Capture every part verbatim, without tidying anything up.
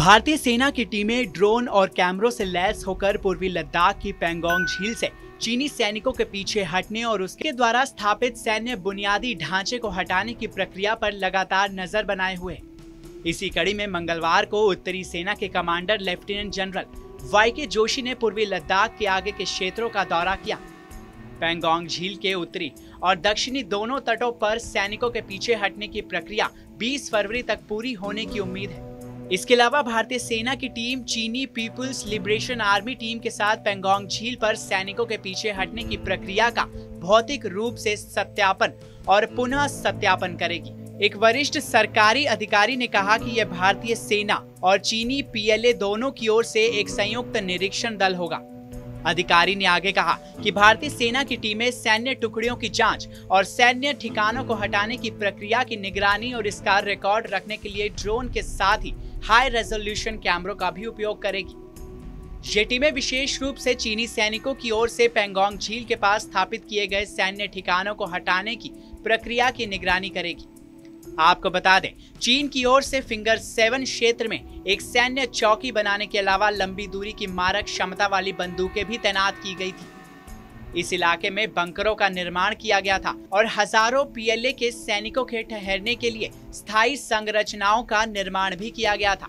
भारतीय सेना की टीमें ड्रोन और कैमरों से लैस होकर पूर्वी लद्दाख की पैंगोंग झील से चीनी सैनिकों के पीछे हटने और उसके द्वारा स्थापित सैन्य बुनियादी ढांचे को हटाने की प्रक्रिया पर लगातार नजर बनाए हुए। इसी कड़ी में मंगलवार को उत्तरी सेना के कमांडर लेफ्टिनेंट जनरल वाई के जोशी ने पूर्वी लद्दाख के आगे के क्षेत्रों का दौरा किया। पैंगोंग झील के उत्तरी और दक्षिणी दोनों तटों पर सैनिकों के पीछे हटने की प्रक्रिया बीस फरवरी तक पूरी होने की उम्मीद है। इसके अलावा भारतीय सेना की टीम चीनी पीपल्स लिबरेशन आर्मी टीम के साथ पैंगोंग झील पर सैनिकों के पीछे हटने की प्रक्रिया का भौतिक रूप से सत्यापन और पुनः सत्यापन करेगी। एक वरिष्ठ सरकारी अधिकारी ने कहा कि यह भारतीय सेना और चीनी पी एल ए दोनों की ओर से एक संयुक्त निरीक्षण दल होगा। अधिकारी ने आगे कहा कि भारतीय सेना की टीमें सैन्य टुकड़ियों की जांच और सैन्य ठिकानों को हटाने की प्रक्रिया की निगरानी और इसका रिकॉर्ड रखने के लिए ड्रोन के साथ ही हाई रेजोल्यूशन कैमरों का भी उपयोग करेगी। ये टीमें विशेष रूप से चीनी सैनिकों की ओर से पैंगोंग झील के पास स्थापित किए गए सैन्य ठिकानों को हटाने की प्रक्रिया की निगरानी करेगी। आपको बता दें, चीन की ओर से फिंगर सेवन क्षेत्र में एक सैन्य चौकी बनाने के अलावा लंबी दूरी की मारक क्षमता वाली बंदूकें भी तैनात की गई थी। इस इलाके में बंकरों का निर्माण किया गया था और हजारों पी एल ए के सैनिकों के ठहरने के लिए स्थायी संरचनाओं का निर्माण भी किया गया था।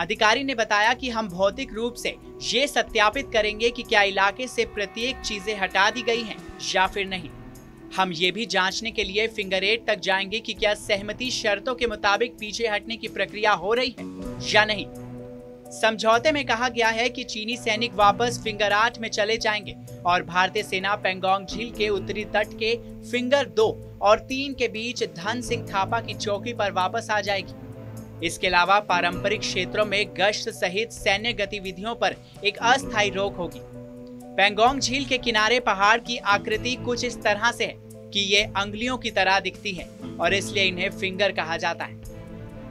अधिकारी ने बताया कि हम भौतिक रूप से ये सत्यापित करेंगे कि क्या इलाके से प्रत्येक चीजें हटा दी गई हैं या फिर नहीं। हम ये भी जांचने के लिए फिंगर एट तक जाएंगे कि क्या सहमति शर्तों के मुताबिक पीछे हटने की प्रक्रिया हो रही है या नहीं। समझौते में कहा गया है कि चीनी सैनिक वापस फिंगर आठ में चले जाएंगे और भारतीय सेना पैंगोंग झील के उत्तरी तट के फिंगर दो और तीन के बीच धन सिंह थापा की चौकी पर वापस आ जाएगी। इसके अलावा पारंपरिक क्षेत्रों में गश्त सहित सैन्य गतिविधियों पर एक अस्थायी रोक होगी। पैंगोंग झील के किनारे पहाड़ की आकृति कुछ इस तरह से है कि ये अंगुलियों की तरह दिखती है और इसलिए इन्हें फिंगर कहा जाता है।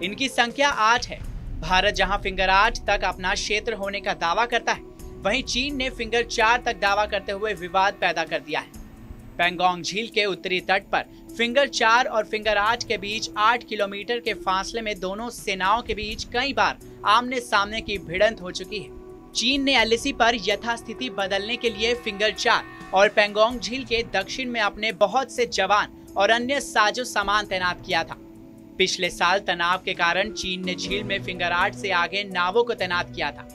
इनकी संख्या आठ है। भारत जहां फिंगर आठ तक अपना क्षेत्र होने का दावा करता है, वहीं चीन ने फिंगर चार तक दावा करते हुए विवाद पैदा कर दिया है। पैंगोंग झील के उत्तरी तट पर फिंगर चार और फिंगर आठ के बीच आठ किलोमीटर के फासले में दोनों सेनाओं के बीच कई बार आमने सामने की भिड़ंत हो चुकी है। चीन ने एल ए सी पर यथास्थिति बदलने के लिए फिंगर चार और पैंगोंग झील के दक्षिण में अपने बहुत से जवान और अन्य साजो सामान तैनात किया था। पिछले साल तनाव के कारण चीन ने झील में फिंगर आठ से आगे नावों को तैनात किया था।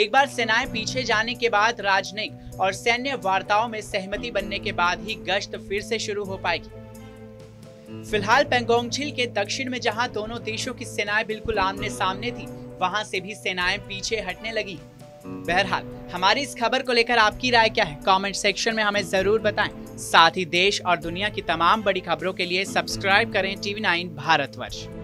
एक बार सेनाएं पीछे जाने के बाद राजनयिक और सैन्य वार्ताओं में सहमति बनने के बाद ही गश्त फिर से शुरू हो पाएगी। फिलहाल पैंगोंग झील के दक्षिण में जहाँ दोनों देशों की सेनाएं बिल्कुल आमने सामने थी, वहाँ से भी सेनाएं पीछे हटने लगी। बहरहाल, हमारी इस खबर को लेकर आपकी राय क्या है, कमेंट सेक्शन में हमें जरूर बताएं। साथ ही देश और दुनिया की तमाम बड़ी खबरों के लिए सब्सक्राइब करें टीवी नाइन भारतवर्ष।